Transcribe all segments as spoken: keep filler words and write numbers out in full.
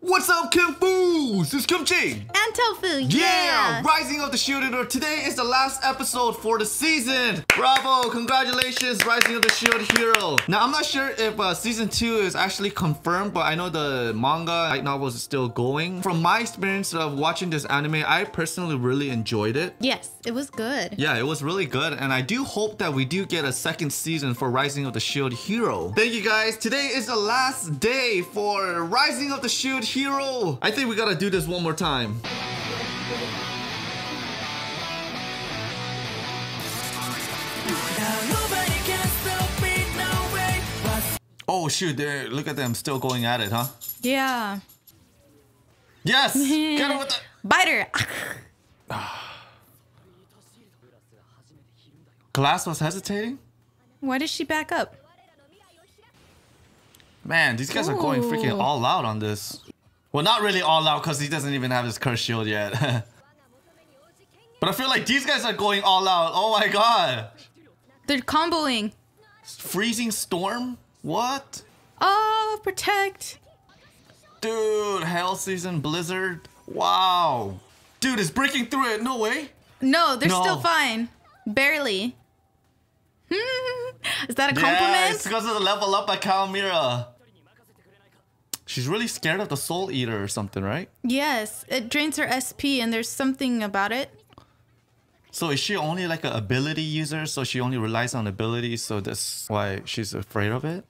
What's up, Kung Fu's? It's Kimchi! And Tofu, yeah! Yeah! Rising of the Shield Hero. Today is the last episode for the season! Bravo! Congratulations, Rising of the Shield Hero! Now, I'm not sure if uh, Season two is actually confirmed, but I know the manga, light novel is still going. From my experience of watching this anime, I personally really enjoyed it. Yes, it was good. Yeah, it was really good, and I do hope that we do get a second season for Rising of the Shield Hero. Thank you, guys! Today is the last day for Rising of the Shield Hero. Hero. I think we gotta do this one more time. Oh shoot, there, look at them still going at it, huh? Yeah. Yes! Get her with the biter! Glass was hesitating? Why did she back up? Man, these guys Ooh. Are going freaking all out on this. Well, not really all out because he doesn't even have his curse shield yet. But I feel like these guys are going all out. Oh my god. They're comboing. Freezing storm? What? Oh, protect. Dude, hail season blizzard. Wow. Dude, it's breaking through it. No way. No, they're no. still fine. Barely. Is that a compliment? Yeah, it's because of the level up by Calamira. She's really scared of the Soul Eater or something, right? Yes, it drains her S P and there's something about it. So is she only like an ability user? So she only relies on abilities, so that's why she's afraid of it?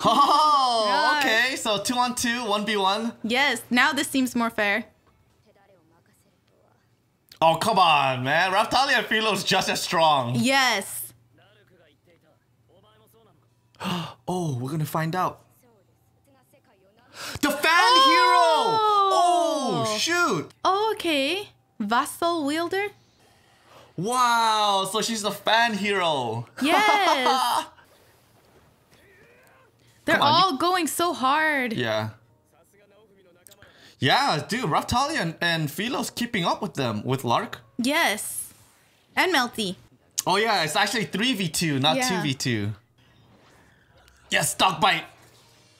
Oh, okay, so two on two, one v one. Yes, now this seems more fair. Oh, come on, man. Raphtalia and Filo's just as strong. Yes. Oh, we're gonna find out. The fan oh! hero! Oh, shoot! Oh, okay. Vassal wielder? Wow, so she's the fan hero. Yes! They're on, all you... going so hard. Yeah. Yeah, dude, Raphtalia and, and Filo's keeping up with them. With Lark? Yes. And Melty. Oh, yeah, it's actually three v two, not yeah. two v two. Yes, dog bite.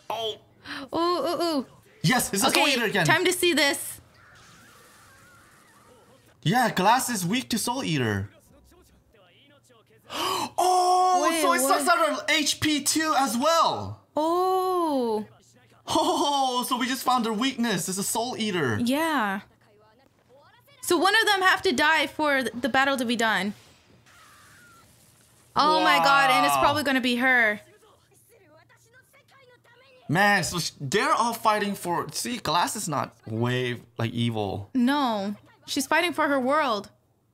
Oh. Ooh, ooh, ooh. Yes, it's a okay, Soul Eater again. Time to see this. Yeah, Glass is weak to Soul Eater. Oh, wait, so it what? Sucks out her H P too as well. Oh. Oh, so we just found her weakness. It's a Soul Eater. Yeah. So one of them have to die for the battle to be done. Oh wow. My god, and it's probably going to be her. Man, so they're all fighting for... See, Glass is not way, like, evil. No. She's fighting for her world.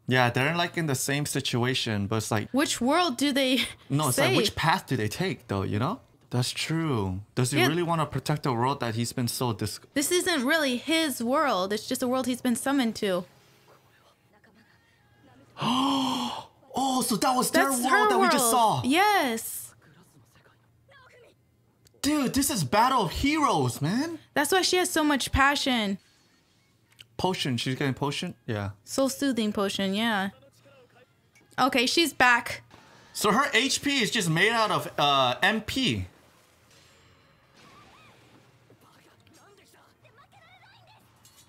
Yeah, they're, like, in the same situation, but it's like... Which world do they No, it's save? Like, which path do they take, though, you know? That's true. Does he yeah. really want to protect the world that he's been so... Dis this isn't really his world. It's just a world he's been summoned to. Oh, so that was That's their world that world. We just saw. Yes. Dude, this is Battle of Heroes, man. That's why she has so much passion. Potion, she's getting potion? Yeah. Soul soothing potion, yeah. Okay, she's back. So her H P is just made out of uh, M P.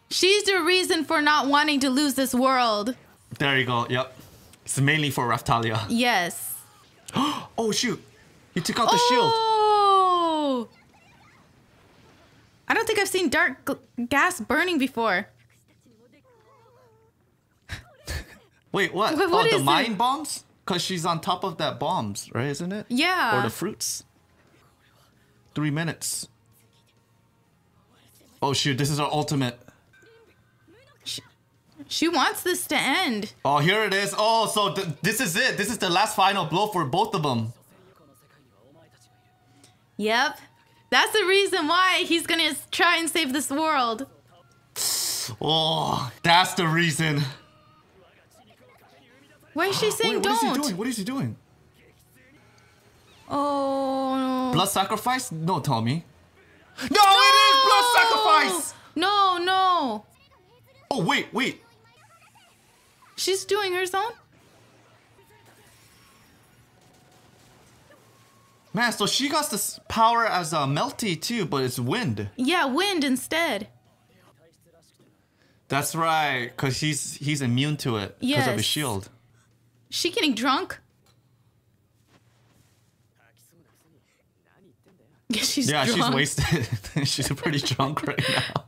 She's the reason for not wanting to lose this world. There you go, yep. It's mainly for Raphtalia. Yes. Oh, shoot. He took out the oh! shield. I don't think I've seen dark gas burning before. Wait, what? Wait, what oh, the mine it? Bombs? Because she's on top of that bombs, right? Isn't it? Yeah. Or the fruits. Three minutes. Oh, shoot. This is our ultimate. She, she wants this to end. Oh, here it is. Oh, so th this is it. This is the last final blow for both of them. Yep. That's the reason why he's gonna try and save this world. Oh, that's the reason. Why is she saying Wait, what don't? Is he doing? What is he doing? Oh. No. Blood sacrifice? No, Tommy. No, no, it is blood sacrifice! No, no. Oh, wait, wait. She's doing her own? Man, so she got this power as a Melty too, but it's wind. Yeah, wind instead. That's right, because he's, he's immune to it because yes. of his shield. She getting drunk? She's yeah, drunk. She's wasted. She's pretty drunk right now.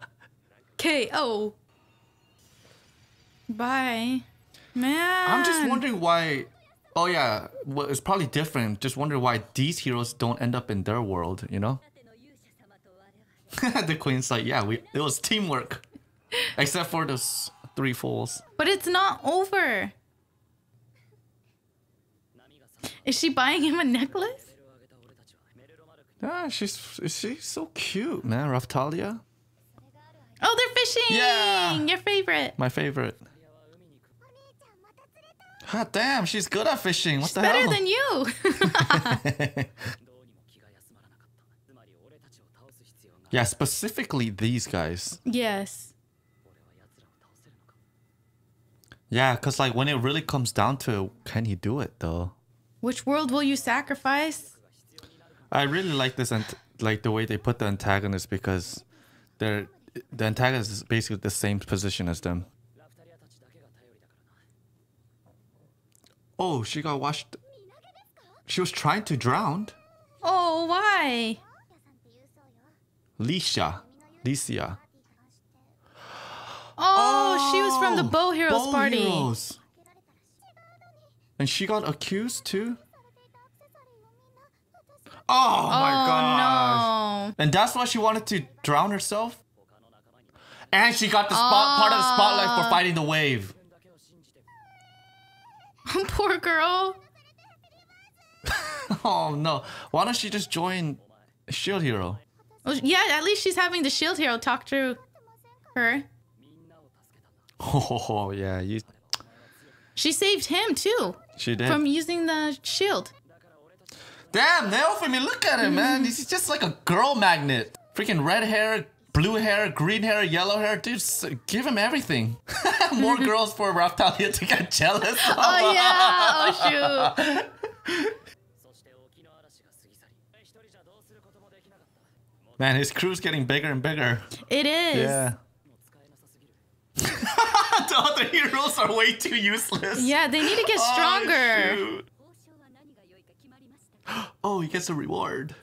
K O. Bye. Man. I'm just wondering why... Oh yeah, well, it's probably different. Just wondering why these heroes don't end up in their world, you know? The queen's like, yeah, we it was teamwork. Except for those three fools. But it's not over. Is she buying him a necklace? Ah, she's she's so cute, man. Raphtalia. Oh, they're fishing! Yeah! Your favorite. My favorite. God damn, she's good at fishing. What she's the hell? Better than you. Yeah, specifically these guys. Yes. Yeah, because like when it really comes down to it, can he do it though? Which world will you sacrifice? I really like this, and like the way they put the antagonist, because they're the antagonist is basically the same position as them. Oh, she got washed. She was trying to drown. Oh, why? Licia, Licia. Oh, oh, she was from the Bow Heroes Bow party. Heroes. And she got accused too. Oh my oh, gosh. No. And that's why she wanted to drown herself. And she got the spot, oh. part of the spotlight for fighting the wave. Poor girl. Oh no. Why don't she just join Shield Hero? Well, yeah, at least she's having the Shield Hero talk through her. Oh yeah, you... She saved him too. She did. From using the shield. Damn, Naofumi, look at him, man. He's just like a girl magnet. Freaking red hair, blue hair, green hair, yellow hair. Dude, give him everything. More girls for Raphtalia to get jealous. Oh, oh yeah. Oh, shoot. Man, his crew's getting bigger and bigger. It is. Yeah. The other heroes are way too useless. Yeah, they need to get stronger. Oh, shoot. Oh, he gets a reward.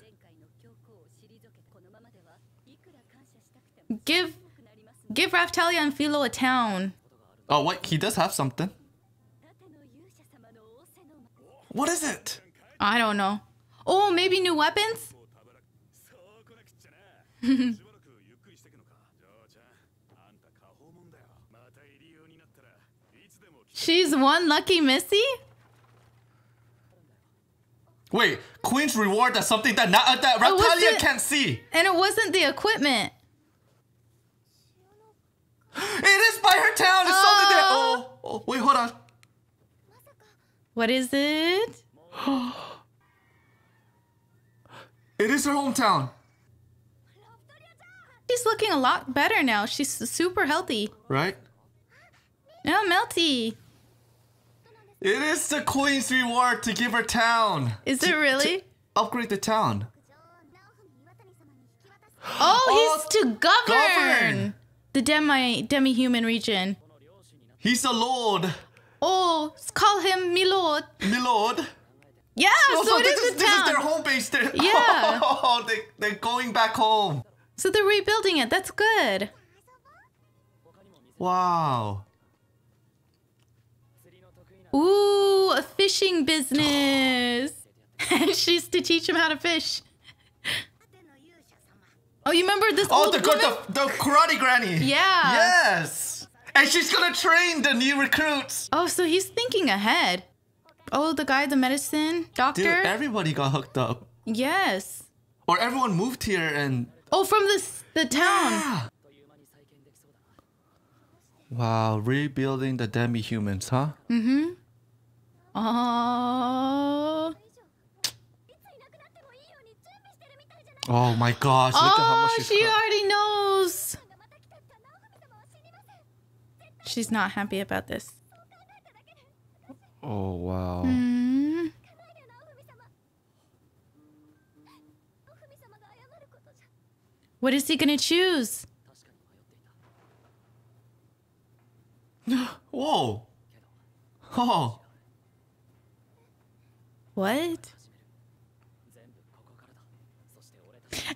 Give, give Raphtalia and Filo a town. Oh, what? He does have something. What is it? I don't know. Oh, maybe new weapons? She's one lucky Missy? Wait, Queen's reward is something that not, uh, that Raphtalia can't see. And it wasn't the equipment. It is by her town. It's uh, something that. Oh, oh, wait, hold on. What is it? It is her hometown. She's looking a lot better now. She's super healthy. Right? Yeah, Melty. It is the queen's reward to give her town. Is it really? To upgrade the town. Oh, he's to govern, govern. the demi demi-human region. He's a lord. Oh, call him Milord. Milord. Yeah, so, so it this is, is the this town. This is their home base. They're, yeah. Oh, they, they're going back home. So they're rebuilding it. That's good. Wow. Ooh, a fishing business. And she's to teach him how to fish. Oh, you remember this Oh, old the, woman? the the karate granny. Yeah. Yes. And she's going to train the new recruits. Oh, so he's thinking ahead. Oh, the guy, the medicine doctor. Dude, everybody got hooked up. Yes. Or everyone moved here and... Oh, from this, the town. Yeah. Wow, rebuilding the demi-humans, huh? Mm-hmm. Oh. Oh my gosh, look oh, at how much she's she already knows. She's not happy about this. Oh, wow. Mm. What is he gonna choose? Whoa! Oh! What?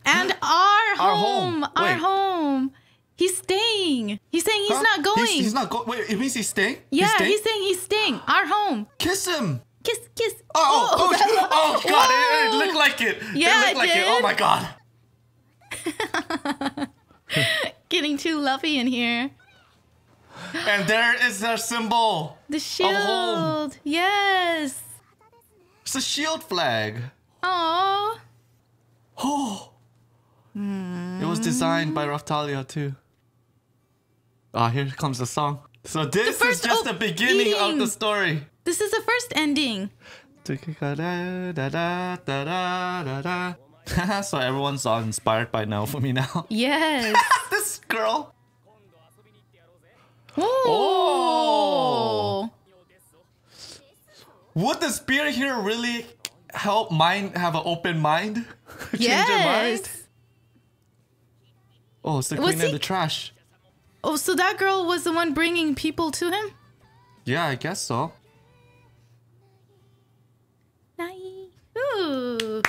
And our home! Our home! Our home. He's staying! He's saying he's huh? not going! He's, he's not going. Wait, it means he's staying? Yeah, he's, staying? he's saying he's staying! Our home! Kiss him! Kiss, kiss! Oh, oh, oh, oh, oh god! It, it looked like it! Yeah, it looked it like did. it! Oh my god! Getting too lovey in here. And there is our symbol! The shield! Of home. Yes! It's a shield flag! Aww! Oh! Mm. It was designed by Raphtalia too. Ah, here comes the song. So this first, is just oh, the beginning eating. of the story. This is the first ending. So everyone's all inspired by Naofumi now. Yes. This girl. Ooh. Oh. Would the spirit here really help mind have an open mind? Change yes. your mind? Oh, it's the queen in the trash. Oh, so that girl was the one bringing people to him? Yeah, I guess so. Ooh.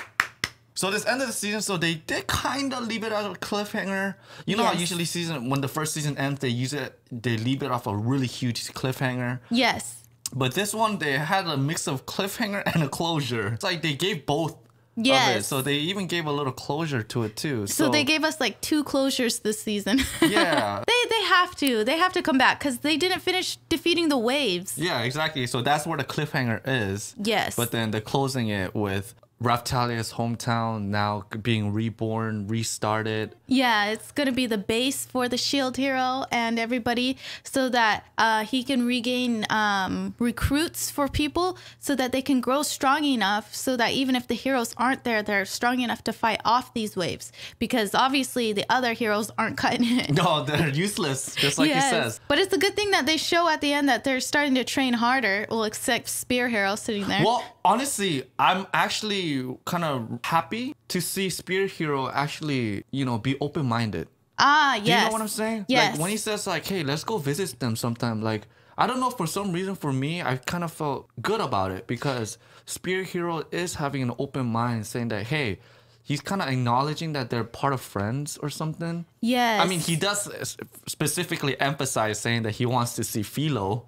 So this end of the season, so they did kind of leave it as a cliffhanger. You know yes. how usually season, when the first season ends, they use it, they leave it off a really huge cliffhanger. Yes. But this one, they had a mix of cliffhanger and a closure. It's like they gave both. Yes. So they even gave a little closure to it too. So, so they gave us like two closures this season. Yeah. They they have to. They have to come back because they didn't finish defeating the waves. Yeah, exactly. So that's where the cliffhanger is. Yes. But then they're closing it with Raphtalia's hometown now being reborn, restarted. Yeah, it's going to be the base for the Shield Hero and everybody so that uh, he can regain um, recruits for people so that they can grow strong enough so that even if the heroes aren't there, they're strong enough to fight off these waves because obviously the other heroes aren't cutting it. No, they're useless, just like yes. he says. But it's a good thing that they show at the end that they're starting to train harder, well, except Spear Hero sitting there. Well, honestly, I'm actually kind of happy to see Spirit Hero actually, you know, be open-minded. Ah, yes. Do you know what I'm saying? Yes. Like, when he says, like, hey, let's go visit them sometime, like, I don't know, for some reason, for me, I kind of felt good about it because Spirit Hero is having an open mind saying that, hey, he's kind of acknowledging that they're part of friends or something. Yes. I mean, he does specifically emphasize saying that he wants to see Filo.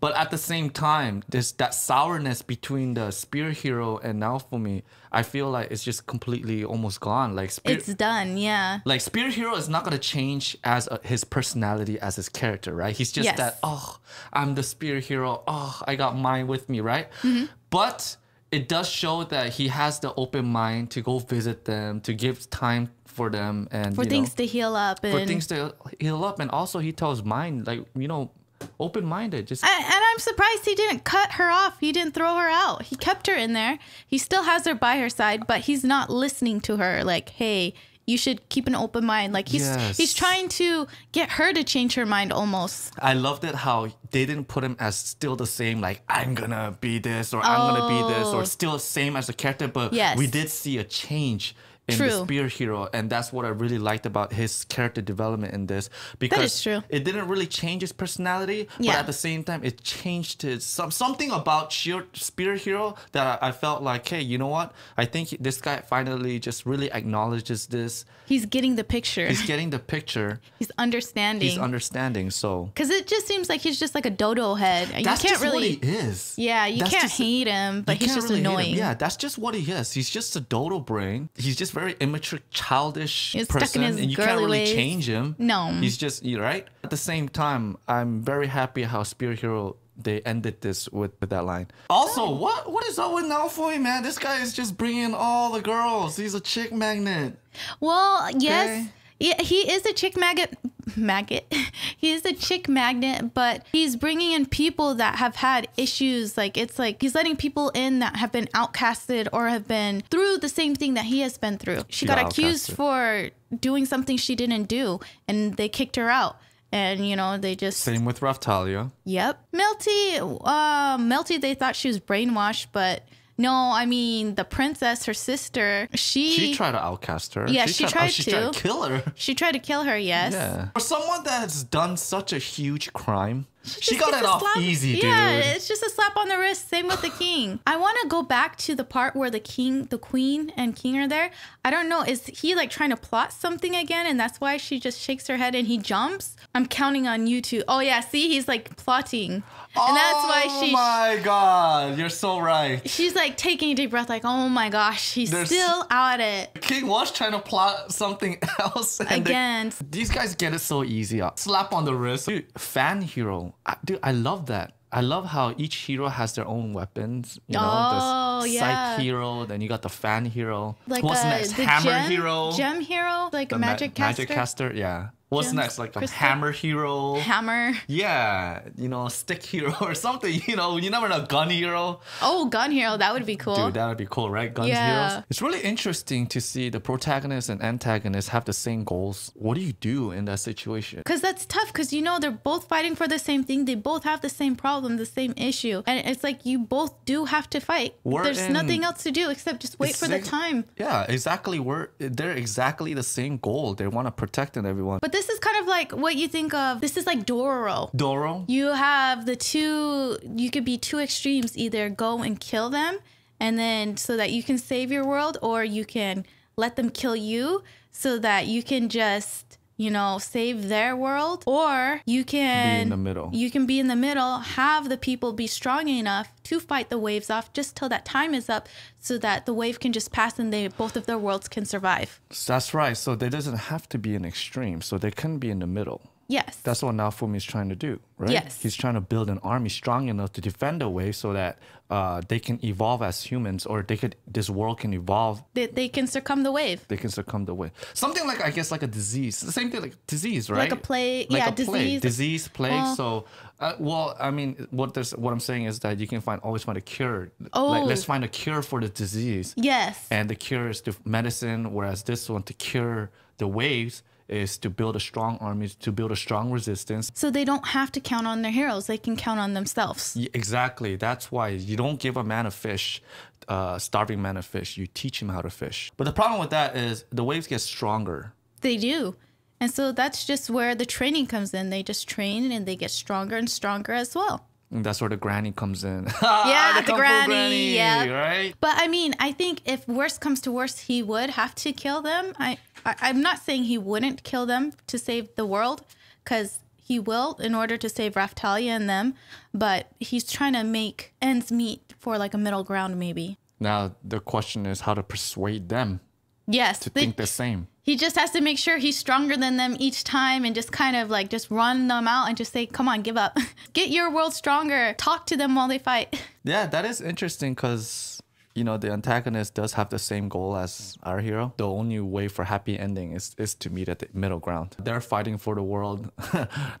But at the same time, there's that sourness between the Spirit Hero and Naofumi. I feel like it's just completely almost gone. Like Spirit, It's done, yeah. Like, Spirit Hero is not going to change as a, his personality, as his character, right? He's just yes. that, oh, I'm the Spirit Hero. Oh, I got mine with me, right? Mm-hmm. But it does show that he has the open mind to go visit them, to give time for them, and for you things know, to heal up. And for things to heal up, and also he tells mind, like, you know, open-minded. Just and, and I'm surprised he didn't cut her off. He didn't throw her out. He kept her in there. He still has her by her side, but he's not listening to her. Like, hey, you should keep an open mind. Like he's yes. he's trying to get her to change her mind almost. I loved it how they didn't put him as still the same, like I'm gonna be this or oh. I'm gonna be this or still same as the character, but yes. we did see a change in true. the Spear Hero, and that's what I really liked about his character development in this, because that is true. It didn't really change his personality, yeah. but at the same time it changed his some, something about Spear Hero that I, I felt like, hey, you know what, I think this guy finally just really acknowledges this. He's getting the picture. He's getting the picture. He's understanding. He's understanding. So because it just seems like he's just like a dodo head. That's you can't just really what he is. Yeah, you that's can't just, hate him, but he's just really annoying. Yeah, that's just what he is. He's just a dodo brain. He's just very immature, childish He's person, and you can't really ways. change him. No. He's just, you right? At the same time, I'm very happy how Spirit Hero, they ended this with, with that line. Also, oh. what what is up with Naofumi, man? This guy is just bringing all the girls. He's a chick magnet. Well, yes. Okay. Yeah, he is a chick maggot, maggot. He is a chick magnet, but he's bringing in people that have had issues. Like, it's like he's letting people in that have been outcasted or have been through the same thing that he has been through. She got outcasted. accused for doing something she didn't do, and they kicked her out. And, you know, they just... Same with Raphtalia. Yep. Melty, uh, Melty, they thought she was brainwashed, but No, I mean the princess, her sister. She she tried to outcast her. Yeah, she, she tried, tried oh, she to. She tried to kill her. She tried to kill her. Yes. Yeah. For someone that has done such a huge crime, she, she got it off slap. easy, dude. Yeah, it's just a slap on the wrist. Same with the king. I want to go back to the part where the king, the queen, and king are there. I don't know. Is he like trying to plot something again, and that's why she just shakes her head and he jumps? I'm counting on you two. Oh yeah, see, he's like plotting, oh, and that's why she. Oh my god, you're so right. She's like taking a deep breath, like, oh my gosh, he's There's, still at it. The king was trying to plot something else and again. They, these guys get it so easy. Slap on the wrist, dude. Fan hero. I, dude, I love that. I love how each hero has their own weapons. You know, oh, the yeah. Psych hero, then you got the fan hero. Like What's a, next? The hammer gem, hero. Gem hero? Like the magic ma caster? Magic caster, yeah. What's Gems, next? Like a crystal? hammer hero. Hammer. Yeah. You know, stick hero or something. You know, you never know. Gun hero. Oh, gun hero. That would be cool. Dude, that would be cool, right? Guns yeah. heroes. It's really interesting to see the protagonist and antagonist have the same goals. What do you do in that situation? Because that's tough because, you know, they're both fighting for the same thing. They both have the same problem, the same issue. And it's like you both do have to fight. We're There's in, nothing else to do except just wait for the time. Yeah, exactly. We're, they're exactly the same goal. They want to protect everyone. But this is kind of like what you think of. This is like Dororo. Dororo. You have the two, you could be two extremes. Either go and kill them and then so that you can save your world, or you can let them kill you so that you can just, you know, save their world. Or you can be in the middle. You can be in the middle, have the people be strong enough to fight the waves off just till that time is up, so that the wave can just pass and they both of their worlds can survive. That's right. So there doesn't have to be an extreme. So they can be in the middle. Yes. That's what Naofumi is trying to do, right? Yes. He's trying to build an army strong enough to defend the wave so that uh, they can evolve as humans, or they could this world can evolve. They, they can succumb the wave. They can succumb the wave. Something like, I guess, like a disease. The same thing, like disease, right? Like a plague. Like yeah, a disease. Plague. Disease, plague. Well, so, uh, well, I mean, what there's what I'm saying is that you can find always find a cure. Oh. Like, let's find a cure for the disease. Yes. And the cure is the medicine, whereas this one, to cure the waves, is to build a strong army, to build a strong resistance. So they don't have to count on their heroes. They can count on themselves. Yeah, exactly. That's why you don't give a man a fish, uh, starving man a fish. You teach him how to fish. But the problem with that is the waves get stronger. They do. And so that's just where the training comes in. They just train and they get stronger and stronger as well. And that's where the granny comes in. Yeah, the, the granny, granny, yeah. Right? But I mean, I think if worse comes to worse, he would have to kill them. I, I, I'm not saying he wouldn't kill them to save the world, because he will in order to save Raphtalia and them. But he's trying to make ends meet for like a middle ground, maybe. Now, the question is how to persuade them. Yes. To they, think the same. He just has to make sure he's stronger than them each time and just kind of like just run them out and just say, come on, give up. Get your world stronger. Talk to them while they fight. Yeah, that is interesting because, you know, the antagonist does have the same goal as our hero. The only way for happy ending is, is to meet at the middle ground. They're fighting for the world.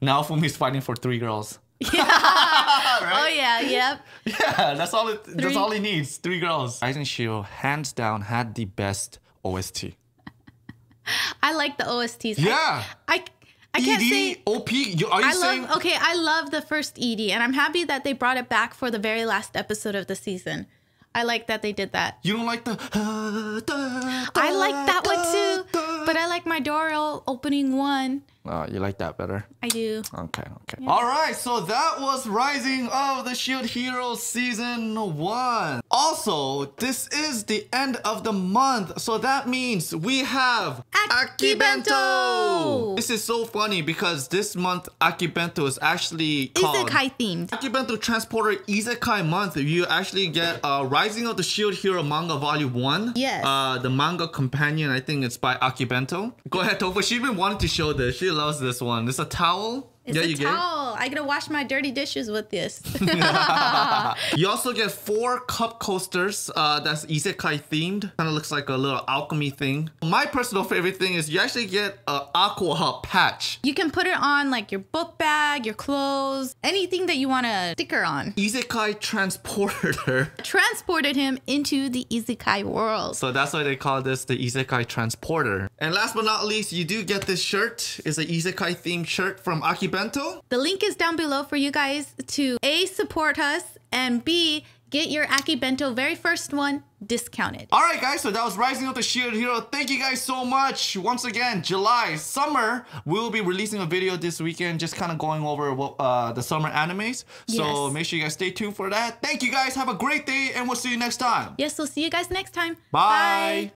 Naofumi's fighting for three girls. Yeah. Right? Oh yeah, yep. Yeah, that's all, it, that's all he needs. Three girls. Aizen Shiro, hands down, had the best O S T. I like the O S Ts. Yeah. I, I, I can't E D, say... O P, you, are you I saying... Love, okay, I love the first E D, and I'm happy that they brought it back for the very last episode of the season. I like that they did that. You don't like the... Uh, da, da, I like that da, one too, da, but I like my Dororo opening one. Oh, you like that better? I do. Okay, okay. Yeah. All right, so that was Rising of the Shield Hero Season one. Also, this is the end of the month, so that means we have Akibento! Akibento! This is so funny because this month, Akibento is actually called... Isekai-themed. Akibento Transporter Isekai Month. You actually get uh, Rising of the Shield Hero manga volume one. Yes. Uh, the manga companion, I think it's by Akibento. Go ahead, Tofu. She even wanted to show this. She loves this one. It's a towel. It's yeah, a you towel. Get it? I gotta wash my dirty dishes with this. You also get four cup coasters. Uh, that's isekai themed. Kind of looks like a little alchemy thing. My personal favorite thing is you actually get an aqua patch. You can put it on like your book bag, your clothes, anything that you want to sticker on. Isekai transported her. Transported him into the isekai world. So that's why they call this the isekai transporter. And last but not least, you do get this shirt. It's an isekai themed shirt from Akibento. The link is down below for you guys to A, support us, and B, Get your Akibento very first one discounted. All right, guys, so that was Rising of the Shield Hero. Thank you guys so much. Once again, July, summer, we'll be releasing a video this weekend, just kind of going over what, uh, the summer animes. So yes. Make sure you guys stay tuned for that. Thank you guys. Have a great day, and we'll see you next time. Yes, we'll see you guys next time. Bye. Bye.